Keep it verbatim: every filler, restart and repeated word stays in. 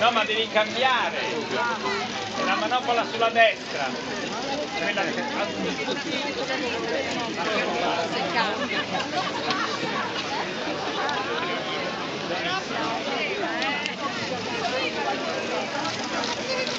No, ma devi cambiare. È la manopola sulla destra. Quella di... Thank you.